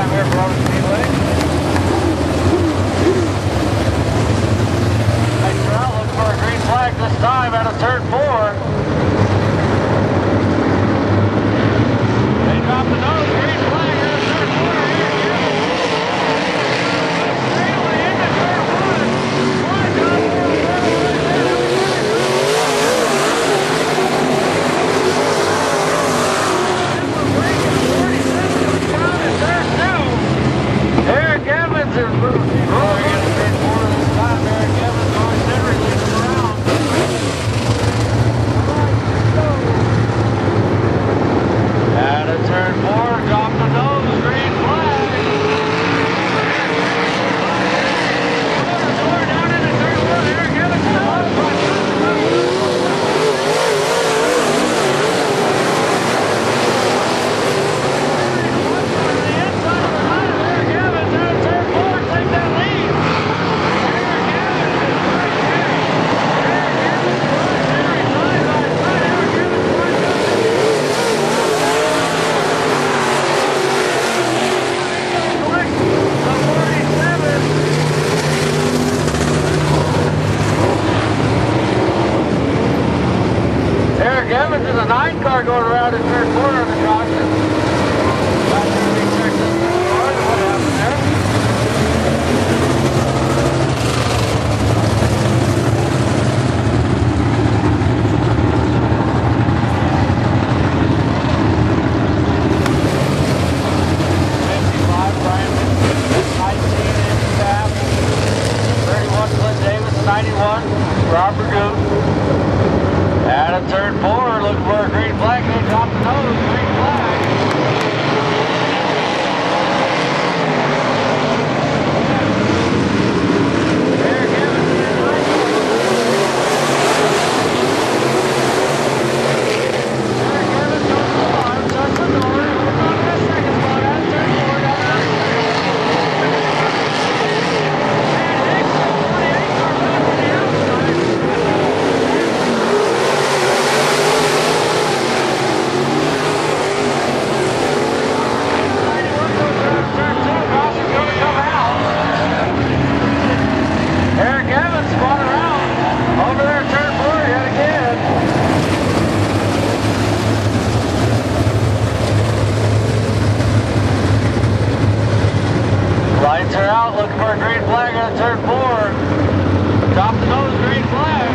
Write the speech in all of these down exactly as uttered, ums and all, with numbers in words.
time here for Robert Speedway. Nice route, look for a green flag this time out of turn four. They drop the nose, green flag out of turn four here. Straightaway into turn one. One down for the level right there. Eric Evans is moving. Roy in the big four this time. Eric Evans, Royce Henry leads the round. Out of turn four, drop the nose, green flag. Door down into turn one. Eric Evans is on the front. Evans is a nine car going around in third corner on the caution. Not sure if he checked this third car and what happened there. fifty-five, Brian Fitzgibbons, nineteen in staff. thirty-one, Clint Davis, ninety-one, Robert Good. Out of turn four, looking for a green flag. They drop the nose, green flag. Eric Evans is right. Eric Evans goes to the bottom, shuts the door. We're going to the second spot. Out of turn four, down there. Lights are out, looking for a green flag on turn four. Drop the nose, green flag.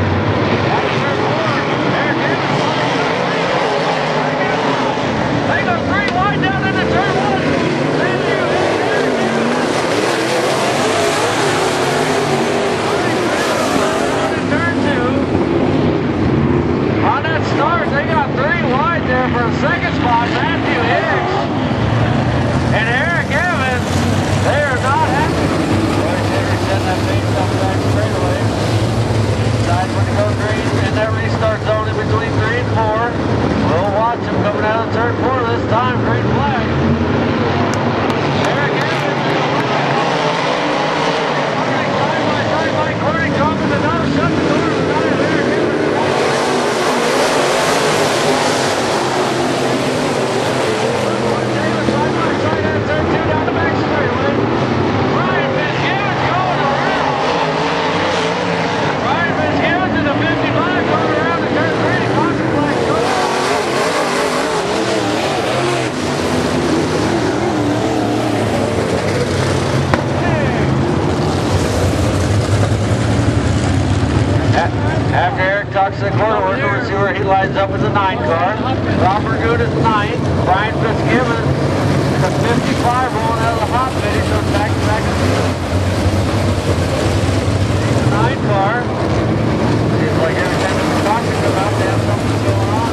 Up as a nine car. Robert Good is ninth. Brian Fitzgibbons is a fifty-five rolling out of the hot finish on back to back. He's a nine car. Seems like every time there's a caution come out, they have something going on.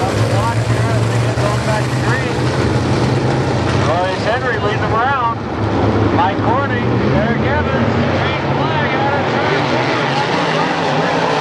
Something on here as they get going back to green. Royce Henry leading them around. Mike Corney, Eric Evans, green flag out of turn four. Mike Corney.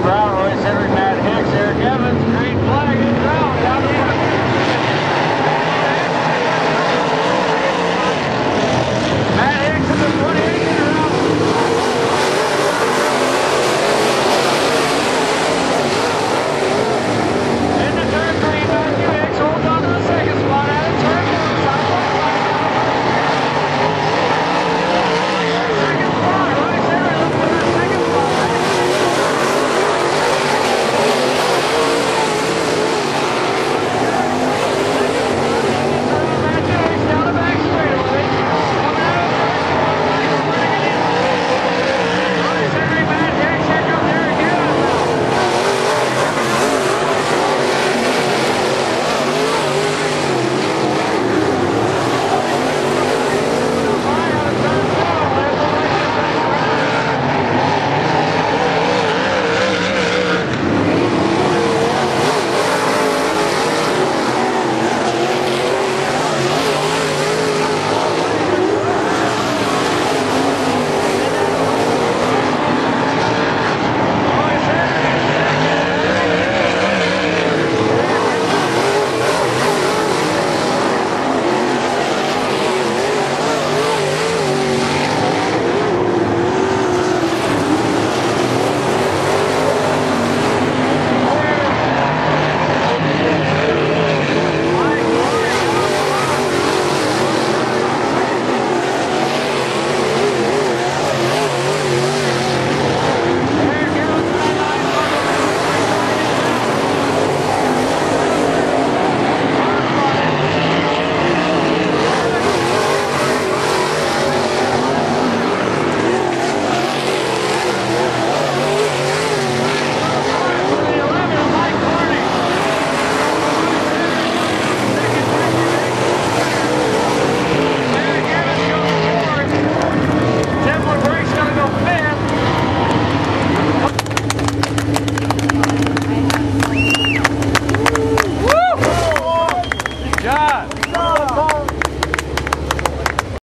Brown.